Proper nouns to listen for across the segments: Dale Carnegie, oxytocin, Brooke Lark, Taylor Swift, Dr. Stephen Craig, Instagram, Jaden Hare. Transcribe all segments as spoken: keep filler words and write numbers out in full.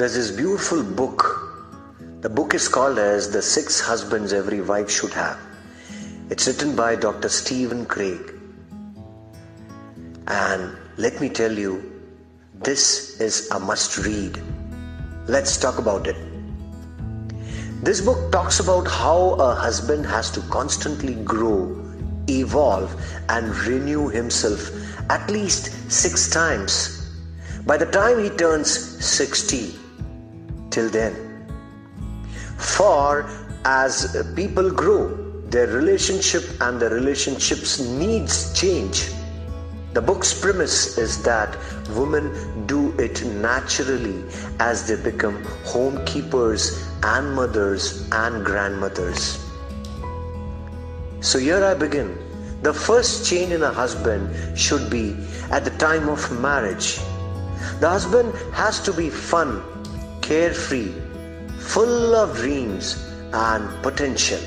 There's this beautiful book. The book is called as The Six Husbands Every Wife Should Have. It's written by Doctor Stephen Craig. And let me tell you, this is a must read. Let's talk about it. This book talks about how a husband has to constantly grow, evolve and renew himself at least six times. By the time he turns sixty, till then. For as people grow, their relationship and their relationships needs change. The book's premise is that women do it naturally as they become homekeepers and mothers and grandmothers. So here I begin. The first change in a husband should be at the time of marriage. The husband has to be fun, carefree, full of dreams and potential.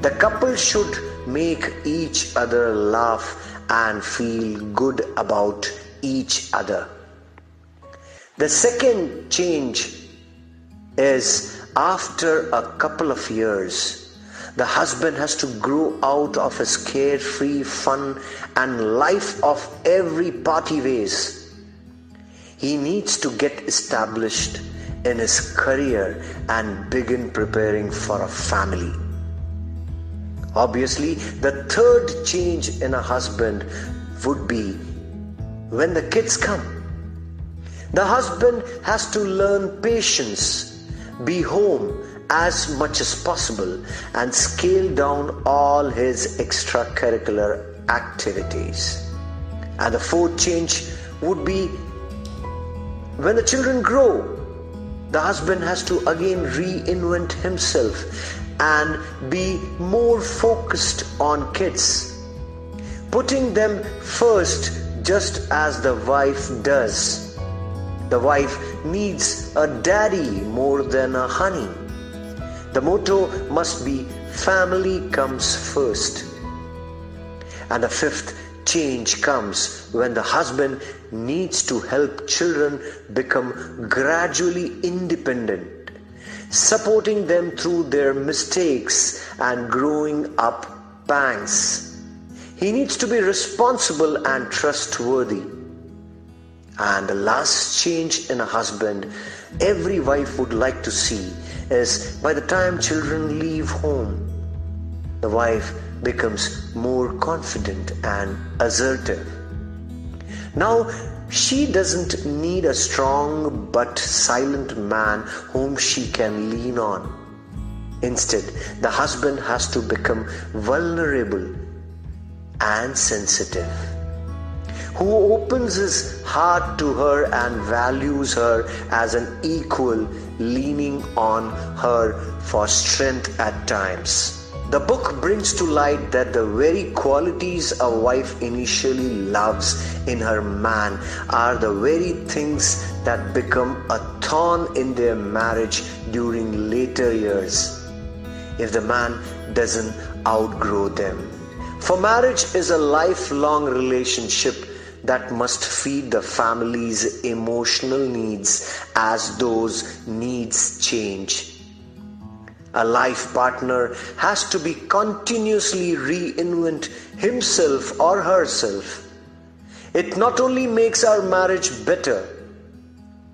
The couple should make each other laugh and feel good about each other. The second change is after a couple of years, the husband has to grow out of his carefree fun and life of every party ways. He needs to get established in his career and begin preparing for a family. Obviously, the third change in a husband would be when the kids come. The husband has to learn patience, be home as much as possible, and scale down all his extracurricular activities. And the fourth change would be when the children grow, the husband has to again reinvent himself and be more focused on kids, putting them first just as the wife does. The wife needs a daddy more than a honey. The motto must be family comes first. And the fifth change comes when the husband needs to help children become gradually independent, supporting them through their mistakes and growing up pangs. He needs to be responsible and trustworthy. And the last change in a husband every wife would like to see is by the time children leave home, the wife becomes more confident and assertive. Now, she doesn't need a strong but silent man whom she can lean on. Instead, the husband has to become vulnerable and sensitive, who opens his heart to her and values her as an equal, leaning on her for strength at times. The book brings to light that the very qualities a wife initially loves in her man are the very things that become a thorn in their marriage during later years, if the man doesn't outgrow them. For marriage is a lifelong relationship that must feed the family's emotional needs as those needs change. A life partner has to be continuously reinvent himself or herself. It not only makes our marriage better,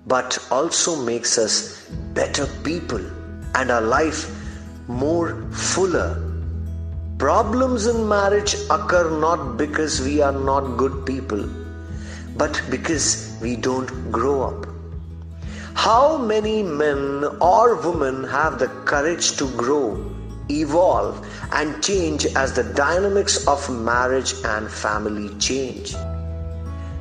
but also makes us better people and our life more fuller. Problems in marriage occur not because we are not good people, but because we don't grow up. How many men or women have the courage to grow, evolve, and change as the dynamics of marriage and family change?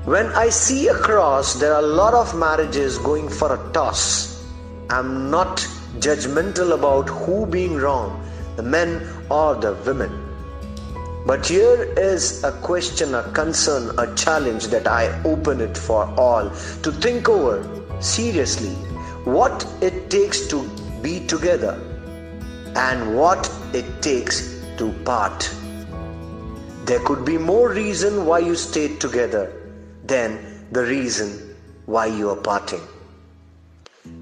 When I see across, there are a lot of marriages going for a toss. I'm not judgmental about who being wrong, the men or the women. But here is a question, a concern, a challenge that I open it for all to think over. Seriously, what it takes to be together and what it takes to part. There could be more reason why you stayed together than the reason why you are parting.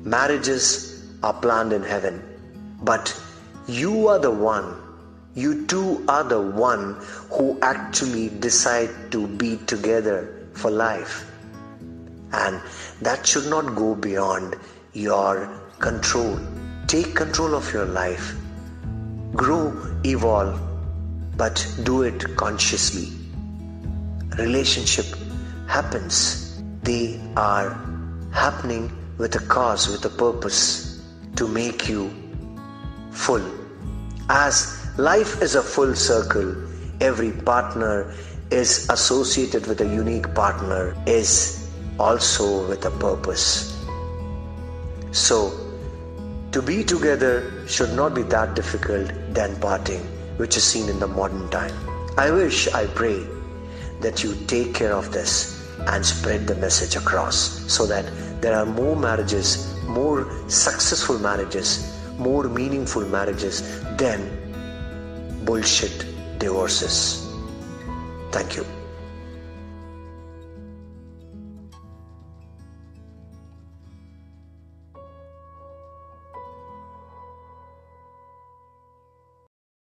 Marriages are planned in heaven, but you are the one, you two are the one who actually decide to be together for life. And that should not go beyond your control. Take control of your life. Grow, evolve, but do it consciously. Relationship happens. They are happening with a cause, with a purpose to make you full. As life is a full circle, every partner is associated with a unique partner, is also with a purpose. So, to be together should not be that difficult than parting, which is seen in the modern time. I wish, I pray that you take care of this and spread the message across so that there are more marriages, more successful marriages, more meaningful marriages than bullshit divorces. Thank you.